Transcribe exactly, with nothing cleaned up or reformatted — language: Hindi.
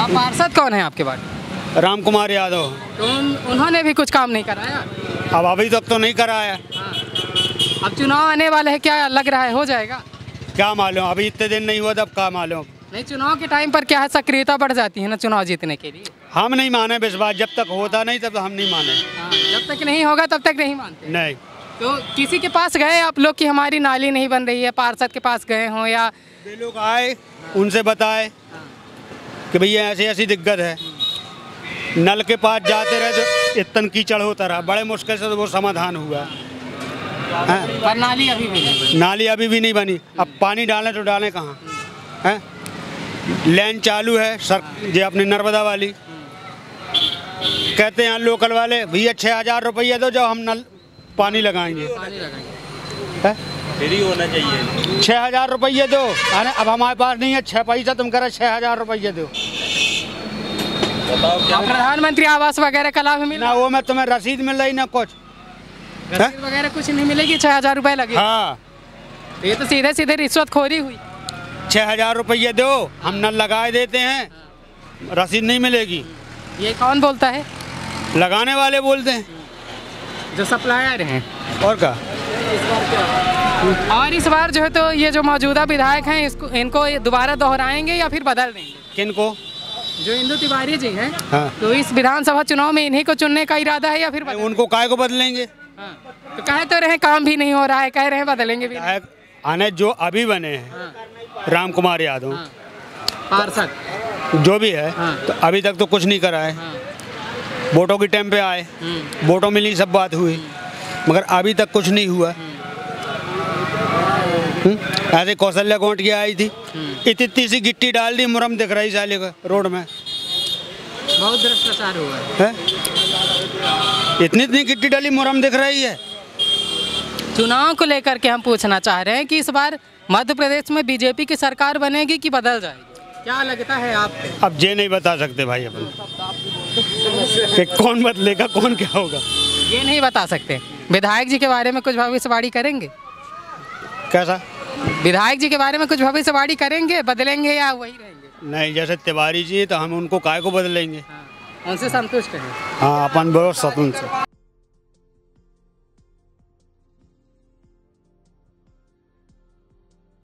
आप पार्षद कौन है आपके बाद? राम कुमार यादव। तो उन्होंने भी कुछ काम नहीं कराया? अब अभी तक तो नहीं कराया। हाँ। अब चुनाव आने वाले हैं, क्या लग रहा है हो जाएगा? क्या मालूम, अभी इतने दिन नहीं हुआ, तब क्या मालूम। नहीं, चुनाव के टाइम पर क्या है, सक्रियता बढ़ जाती है ना चुनाव जीतने के लिए। हम नहीं माने विश्वास, जब तक होता नहीं तब हम नहीं माने। हाँ, जब तक नहीं होगा तब तक नहीं मानते। नहीं तो किसी के पास गए आप लोग कि हमारी नाली नहीं बन रही है, पार्षद के पास गए हों या वे लोग आए उनसे बताए कि भैया ऐसी ऐसी दिक्कत है, नल के पास जाते रहे तो इतन कीचड़ होता रहा, बड़े मुश्किल से तो वो समाधान हुआ। पर नाली अभी भी नहीं, नाली अभी भी नहीं बनी। अब पानी डालें तो डालें कहाँ हैं? लाइन चालू है सर जी अपने नर्मदा वाली, कहते हैं लोकल वाले भैया छः हज़ार रुपया दो जब हम नल पानी लगाएंगे, फ्री होना चाहिए। छः हज़ार रुपये दो, अरे अब हमारे पास नहीं है छः पैसा, तुम कह रहे छः हज़ार रुपये दो। प्रधानमंत्री आवास वगैरह का लाभ मिला ना, वो मैं तुम्हें रसीद मिल रही ना, कुछ रसीद वगैरह कुछ नहीं मिलेगी, छः हज़ार रुपये लगे। हाँ, तो ये तो सीधे सीधे रिश्वतखोरी हुई। छः हज़ार रुपये दो, हम नल लगा देते हैं, रसीद नहीं मिलेगी। ये कौन बोलता है? लगाने वाले बोलते हैं, जो सप्लायर हैं। और का और इस बार जो है तो ये जो मौजूदा विधायक हैं इसको इनको दोबारा दोहराएंगे या फिर बदल देंगे? किनको? जो इंदू तिवारी जी हैं। हाँ। तो इस विधानसभा चुनाव में इन्हीं को चुनने का इरादा है या फिर बदल? उनको काहे को बदलेंगे? हाँ। तो कहे तो रहे काम भी नहीं हो रहा है, कह रहे हैं बदलेंगे भी नहीं। आने जो अभी बने हैं। हाँ। राम कुमार यादव। हाँ। पार्षद जो भी है। हाँ। तो अभी तक तो कुछ नहीं करा है। हाँ। वोटों के टाइम पे आए, वोटों मिली, सब बात हुई, मगर अभी तक कुछ नहीं हुआ। ऐसे कौशल्या गोंट की आई थी, इतनी सी गिट्टी डाल दी, मुरम दिख रही साले का रोड में। बहुत भ्रष्टाचार हुआ है, इतनी इतनी गिट्टी डाली, मुरम दिख रही है। चुनाव को लेकर के हम पूछना चाह रहे हैं कि इस बार मध्य प्रदेश में बीजेपी की सरकार बनेगी कि बदल जाएगी, क्या लगता है आप? अब ये नहीं बता सकते भाई, अपन कौन बदलेगा कौन क्या होगा ये नहीं बता सकते। विधायक जी के बारे में कुछ भविष्यवाणी करेंगे? कैसा? विधायक जी के बारे में कुछ भविष्यवाणी करेंगे, बदलेंगे या वही रहेंगे? नहीं, जैसे तिवारी जी तो हम उनको काय को बदलेंगे। हाँ, उनसे संतुष्ट हैं। हाँ, अपन बहुत संतुष्ट हैं।